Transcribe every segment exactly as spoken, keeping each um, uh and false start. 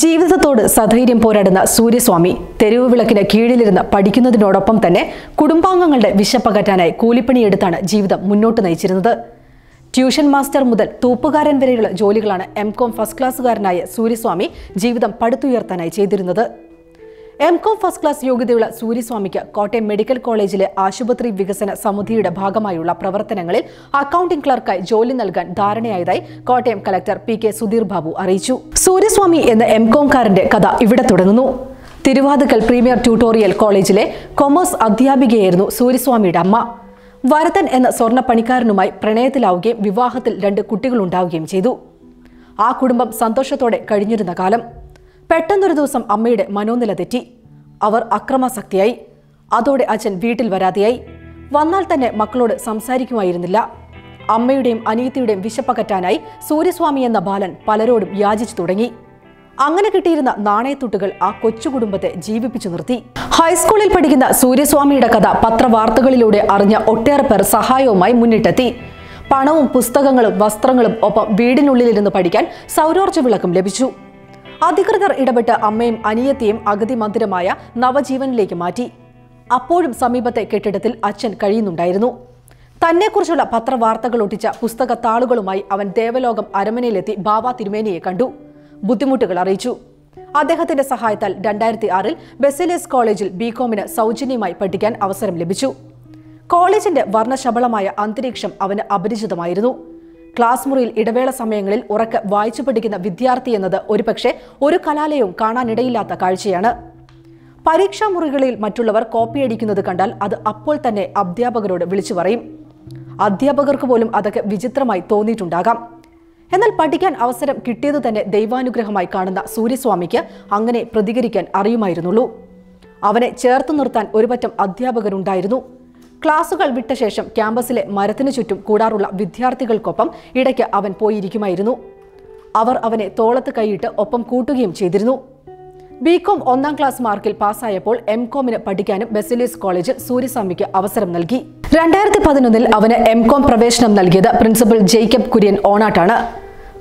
ജീവിതത്തോട് സധൈര്യം പോരാടുന്ന സൂര്യസ്വാമി തെരുവുവിളക്കിന് കീഴിലിരുന്ന് പഠിക്കുന്നതിനോടൊപ്പം തന്നെ കുടുംബാംഗങ്ങളുടെ വിശപ്പകറ്റാനായി കൂലിപ്പണിയെടുത്താണ് ജീവിതം മുന്നോട്ട് നയിച്ചിരുന്നത്. ട്യൂഷൻ മാസ്റ്റർ മുതൽ തൂപ്പുകാരൻ വരെയുള്ള ജോലികളാണ് എം കോം ഫസ്റ്റ് ക്ലാസ്സുകാരനായ സൂര്യസ്വാമി ജീവിതം പടുത്തുയർത്താനായി ചെയ്തിരുന്നത്. എം കോം ഫസ്റ്റ് ക്ലാസ് യോഗ്യതയുള്ള സൂര്യസ്വാമിക്ക് കോട്ടയം മെഡിക്കൽ കോളേജിലെ ആശുപത്രി വികസന സമിതിയുടെ ഭാഗമായുള്ള പ്രവർത്തനങ്ങളിൽ അക്കൗണ്ടിംഗ് ക്ലർക്കായി ജോലി നൽകാൻ ധാരണയായതായി Kottayam collector P K Sudheer Babu അറിയിച്ചു. സൂര്യസ്വാമി എന്ന എം കോംകാരന്റെ കഥ ഇവിടെ തുടങ്ങുന്നു. തിരുവാതുക്കൽ പ്രീമിയർ ട്യൂട്ടോറിയൽ കോളേജിലെ കൊമേഴ്സ് അധ്യാപികയായിരുന്നു സൂര്യസ്വാമിയുടെ അമ്മ. വരതൻ എന്ന സ്വർണ്ണപ്പണിക്കാരനുമായി പ്രണയത്തിലാവുകയും വിവാഹത്തിൽ രണ്ട് കുട്ടികളുണ്ടാവുകയും ചെയ്തു. ആ കുടുംബം സന്തോഷത്തോടെ കഴിഞ്ഞിരുന്ന കാലം പെട്ടെന്നൊരു ദിവസം അമ്മയുടെ മനോനില തെറ്റി. അവർ അക്രമാസക്തിയായി. അതോടെ അച്ഛൻ വീട്ടിൽ വരാതെയായി. വന്നാൽ തന്നെ മക്കളോട് സംസാരിക്കുമായിരുന്നില്ല. അമ്മയുടെയും അനിയത്തിയുടെയും വിശപ്പകറ്റാനായി സൂര്യസ്വാമി എന്ന ബാലൻ പലരോടും യാചിച്ചു തുടങ്ങി. അങ്ങനെ കിട്ടിയിരുന്ന നാണയത്തുട്ടുകൾ ആ കൊച്ചു കുടുംബത്തെ ജീവിപ്പിച്ചു നിർത്തി. ഹൈസ്കൂളിൽ പഠിക്കുന്ന സൂര്യസ്വാമിയുടെ കഥ പത്രവാർത്തകളിലൂടെ അറിഞ്ഞ ഒട്ടേറെ പേർ സഹായവുമായി മുന്നിട്ടെത്തി. പണവും പുസ്തകങ്ങളും വസ്ത്രങ്ങളും ഒപ്പം വീടിനുള്ളിലിരുന്ന് പഠിക്കാൻ സൗരോർജ്ജ വിളക്കും ലഭിച്ചു. അധികൃതർ ഇടപെട്ട് അമ്മയും അനിയത്തിയും അഗതി മന്ദിരമായ നവജീവനിലേക്ക് മാറ്റി. അപ്പോഴും സമീപത്തെ കെട്ടിടത്തിൽ അച്ഛൻ കഴിയുന്നുണ്ടായിരുന്നു. തന്നെക്കുറിച്ചുള്ള പത്രവാർത്തകൾ ഒട്ടിച്ച പുസ്തക താളുകളുമായി അവൻ ദേവലോകം അരമനയിലെത്തി ബാബ തിരുമേനിയെ കണ്ടു. ബുദ്ധിമുട്ടുകൾ അറിയിച്ചു. അദ്ദേഹത്തിന്റെ സഹായത്താൽ രണ്ടായിരത്തി ആറിൽ ബെസിലിയസ് കോളേജിൽ ബി കോമിന് സൗജന്യമായി പഠിക്കാൻ അവസരം ലഭിച്ചു. കോളേജിന്റെ വർണ്ണശബളമായ അന്തരീക്ഷം അവന് അപരിചിതമായിരുന്നു. ക്ലാസ് മുറിയിൽ ഇടവേള സമയങ്ങളിൽ ഉറക്കെ വായിച്ചു പഠിക്കുന്ന വിദ്യാർത്ഥി എന്നത് ഒരുപക്ഷെ ഒരു കലാലയവും കാണാനിടയില്ലാത്ത കാഴ്ചയാണ്. പരീക്ഷാ മുറികളിൽ മറ്റുള്ളവർ കോപ്പിയടിക്കുന്നത് കണ്ടാൽ അത് അപ്പോൾ തന്നെ അധ്യാപകരോട് വിളിച്ചു പറയും. അധ്യാപകർക്ക് പോലും അതൊക്കെ വിചിത്രമായി തോന്നിയിട്ടുണ്ടാകാം. എന്നാൽ പഠിക്കാൻ അവസരം കിട്ടിയത് തന്നെ ദൈവാനുഗ്രഹമായി കാണുന്ന സൂര്യസ്വാമിക്ക് അങ്ങനെ പ്രതികരിക്കാൻ അറിയുമായിരുന്നുള്ളൂ. അവനെ ചേർത്ത് നിർത്താൻ ഒരുപറ്റം അധ്യാപകരുണ്ടായിരുന്നു. ക്ലാസുകൾ വിട്ട ശേഷം ക്യാമ്പസിലെ മരത്തിനു ചുറ്റും കൂടാറുള്ള വിദ്യാർത്ഥികൾക്കൊപ്പം ഇടയ്ക്ക് അവൻ പോയിരിക്കുമായിരുന്നു. അവർ അവനെ തോളത്ത് കൈയിട്ട് ഒപ്പം കൂട്ടുകയും ചെയ്തിരുന്നു. ബി കോം ഒന്നാം ക്ലാസ് മാർക്കിൽ പാസ്സായപ്പോൾ എം കോമിന് പഠിക്കാനും ബെസിലിയസ് കോളേജിൽ സൂര്യസ്വാമിക്ക് അവസരം നൽകി. രണ്ടായിരത്തി പതിനൊന്നിൽ അവന് എം കോം പ്രവേശനം നൽകിയത് പ്രിൻസിപ്പൽ ജേക്കബ് കുര്യൻ ഓണാട്ടാണ്.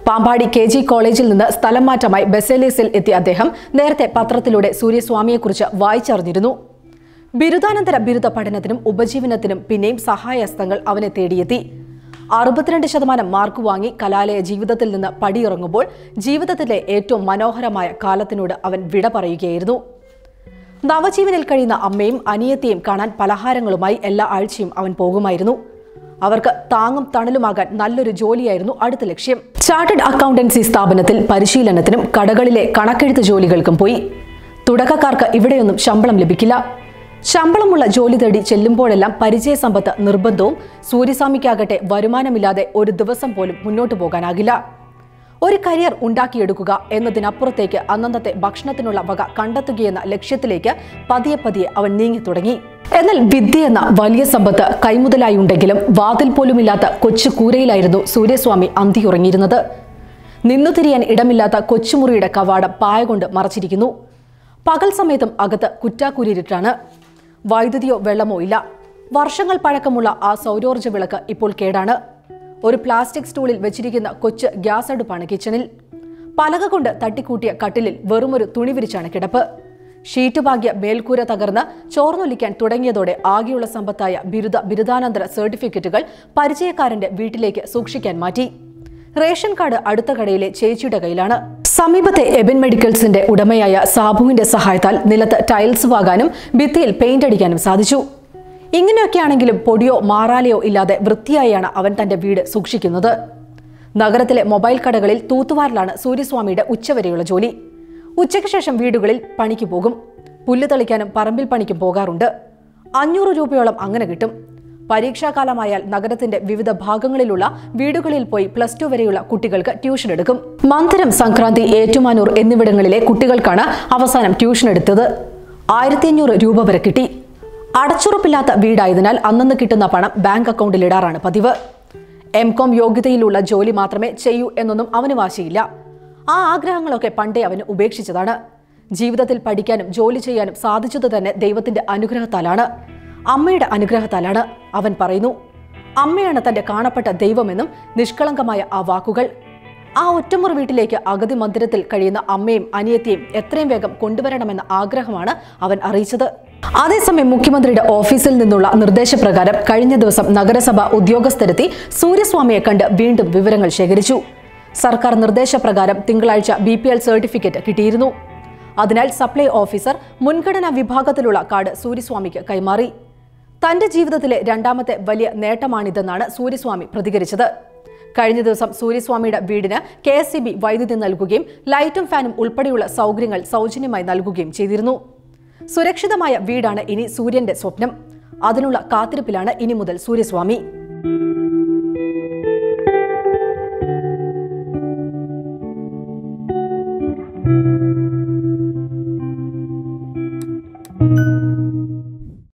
പാമ്പാടി കെ ജി കോളേജിൽ നിന്ന് സ്ഥലം മാറ്റമായി ബെസിലിയസിൽ എത്തിയ അദ്ദേഹം നേരത്തെ പത്രത്തിലൂടെ സൂര്യസ്വാമിയെക്കുറിച്ച് വായിച്ചറിഞ്ഞിരുന്നു. ബിരുദാനന്തര ബിരുദ പഠനത്തിനും ഉപജീവനത്തിനും പിന്നെയും സഹായഹസ്തങ്ങൾ അവനെ തേടിയെത്തി. അറുപത്തിരണ്ട് ശതമാനം മാർക്ക് വാങ്ങി കലാലയ ജീവിതത്തിൽ നിന്ന് പടിയിറങ്ങുമ്പോൾ ജീവിതത്തിലെ ഏറ്റവും മനോഹരമായ കാലത്തിനോട് അവൻ വിട പറയുകയായിരുന്നു. നവജീവനിൽ കഴിയുന്ന അമ്മയും അനിയത്തിയും കാണാൻ പലഹാരങ്ങളുമായി എല്ലാ ആഴ്ചയും അവൻ പോകുമായിരുന്നു. അവർക്ക് താങ്ങും തണലുമാകാൻ നല്ലൊരു ജോലിയായിരുന്നു അടുത്ത ലക്ഷ്യം. ചാർട്ടേഡ് അക്കൗണ്ടൻസി സ്ഥാപനത്തിൽ പരിശീലനത്തിനും കടകളിലെ കണക്കെഴുത്ത് ജോലികൾക്കും പോയി. തുടക്കക്കാർക്ക് ഇവിടെയൊന്നും ശമ്പളം ലഭിക്കില്ല. ശമ്പളമുള്ള ജോലി തേടി ചെല്ലുമ്പോഴെല്ലാം പരിചയസമ്പത്ത് നിർബന്ധവും. സൂര്യസ്വാമിക്കാകട്ടെ വരുമാനമില്ലാതെ ഒരു ദിവസം പോലും മുന്നോട്ടു പോകാനാകില്ല. ഒരു കരിയർ ഉണ്ടാക്കിയെടുക്കുക എന്നതിനപ്പുറത്തേക്ക് അന്നന്നത്തെ ഭക്ഷണത്തിനുള്ള വക കണ്ടെത്തുകയെന്ന ലക്ഷ്യത്തിലേക്ക് പതിയെ പതിയെ അവൻ നീങ്ങി തുടങ്ങി. എന്നാൽ വിദ്യയെന്ന വലിയ സമ്പത്ത് കൈമുതലായി ഉണ്ടെങ്കിലും വാതിൽ പോലുമില്ലാത്ത കൊച്ചു കൂരയിലായിരുന്നു സൂര്യസ്വാമി അന്തിയുറങ്ങിയിരുന്നത്. നിന്നു തിരിയാൻ ഇടമില്ലാത്ത കൊച്ചുമുറിയുടെ കവാടം പായ കൊണ്ട് മറച്ചിരിക്കുന്നു. പകൽ സമയത്തും അകത്ത് കുറ്റാക്കുരിട്ടാണ്. വൈദ്യുതിയോ വെള്ളമോ ഇല്ല. വർഷങ്ങൾ പഴക്കമുള്ള ആ സൗരോർജ്ജ വിളക്ക് ഇപ്പോൾ കേടാണ്. ഒരു പ്ലാസ്റ്റിക് സ്റ്റൂളിൽ വെച്ചിരിക്കുന്ന കൊച്ച് ഗ്യാസ് അടുപ്പാണ് കിച്ചണിൽ. പലക കൊണ്ട് തട്ടിക്കൂട്ടിയ കട്ടിലിൽ വെറുമൊരു തുണി വിരിച്ചാണ് കിടപ്പ്. ഷീറ്റ് പാകിയ മേൽക്കൂര തകർന്ന് ചോർന്നൊലിക്കാൻ തുടങ്ങിയതോടെ ആകെയുള്ള സമ്പത്തായ ബിരുദ ബിരുദാനന്തര സർട്ടിഫിക്കറ്റുകൾ പരിചയക്കാരന്റെ വീട്ടിലേക്ക് സൂക്ഷിക്കാൻ മാറ്റി. റേഷൻ കാർഡ് അടുത്ത കടയിലെ ചേച്ചിയുടെ കയ്യിലാണ്. സമീപത്തെ എബിൻ മെഡിക്കൽസിന്റെ ഉടമയായ സാബുവിന്റെ സഹായത്താൽ നിലത്ത് ടൈൽസ് വാങ്ങാനും ഭിത്തിയിൽ പെയിന്റ് അടിക്കാനും സാധിച്ചു. ഇങ്ങനെയൊക്കെയാണെങ്കിലും പൊടിയോ മാറാലയോ ഇല്ലാതെ വൃത്തിയായാണ് അവൻ തന്റെ വീട് സൂക്ഷിക്കുന്നത്. നഗരത്തിലെ മൊബൈൽ കടകളിൽ തൂത്തുവാരലാണ് സൂര്യസ്വാമിയുടെ ഉച്ചവരെയുള്ള ജോലി. ഉച്ചയ്ക്ക് ശേഷം വീടുകളിൽ പണിക്ക് പോകും. പുല്ല് തളിക്കാനും പറമ്പിൽ പണിക്കും പോകാറുണ്ട്. അഞ്ഞൂറ് രൂപയോളം അങ്ങനെ കിട്ടും. പരീക്ഷാകാലമായാൽ നഗരത്തിന്റെ വിവിധ ഭാഗങ്ങളിലുള്ള വീടുകളിൽ പോയി പ്ലസ് ടു വരെയുള്ള കുട്ടികൾക്ക് ട്യൂഷൻ എടുക്കും. മന്ദിരം, സംക്രാന്തി, ഏറ്റുമാനൂർ എന്നിവിടങ്ങളിലെ കുട്ടികൾക്കാണ് അവസാനം ട്യൂഷൻ എടുത്തത്. ആയിരത്തി അഞ്ഞൂറ് രൂപ വരെ കിട്ടി. അടച്ചുറപ്പില്ലാത്ത വീടായതിനാൽ അന്നന്ന് കിട്ടുന്ന പണം ബാങ്ക് അക്കൗണ്ടിൽ ഇടാറാണ് പതിവ്. എം കോം യോഗ്യതയിലുള്ള ജോലി മാത്രമേ ചെയ്യൂ എന്നൊന്നും അവന് വാശിയില്ല. ആ ആഗ്രഹങ്ങളൊക്കെ പണ്ടേ അവന് ഉപേക്ഷിച്ചതാണ്. ജീവിതത്തിൽ പഠിക്കാനും ജോലി ചെയ്യാനും സാധിച്ചത് തന്നെ ദൈവത്തിന്റെ അനുഗ്രഹത്താലാണ്, അമ്മയുടെ അനുഗ്രഹത്താലാണ് അവൻ പറയുന്നു. അമ്മയാണ് തന്റെ കാണപ്പെട്ട ദൈവമെന്നും നിഷ്കളങ്കമായ ആ വാക്കുകൾ ആ ഒറ്റമുറി വീട്ടിലേക്ക് അഗതി മന്ദിരത്തിൽ കഴിയുന്ന അമ്മയും അനിയത്തിയും എത്രയും വേഗം കൊണ്ടുവരണമെന്ന ആഗ്രഹമാണ് അവൻ അറിയിച്ചത്. അതേസമയം മുഖ്യമന്ത്രിയുടെ ഓഫീസിൽ നിന്നുള്ള നിർദ്ദേശപ്രകാരം കഴിഞ്ഞ ദിവസം നഗരസഭ ഉദ്യോഗസ്ഥരെത്തി സൂര്യസ്വാമിയെ കണ്ട് വീണ്ടും വിവരങ്ങൾ ശേഖരിച്ചു. സർക്കാർ നിർദ്ദേശപ്രകാരം തിങ്കളാഴ്ച ബി പി എൽ സർട്ടിഫിക്കറ്റ് കിട്ടിയിരുന്നു. അതിനാൽ സപ്ലൈ ഓഫീസർ മുൻഗണനാ വിഭാഗത്തിലുള്ള കാർഡ് സൂര്യസ്വാമിക്ക് കൈമാറി. തന്റെ ജീവിതത്തിലെ രണ്ടാമത്തെ വലിയ നേട്ടമാണിതെന്നാണ് സൂര്യസ്വാമി പ്രതികരിച്ചത്. കഴിഞ്ഞ ദിവസം സൂര്യസ്വാമിയുടെ വീടിന് കെ എസ് സി ബി വൈദ്യുതി നൽകുകയും ലൈറ്റും ഫാനും ഉൾപ്പെടെയുള്ള സൗകര്യങ്ങൾ സൗജന്യമായി നൽകുകയും ചെയ്തിരുന്നു. സുരക്ഷിതമായ വീടാണ് ഇനി സൂര്യന്റെ സ്വപ്നം. അതിനുള്ള കാത്തിരിപ്പിലാണ് ഇനി മുതൽ സൂര്യസ്വാമി.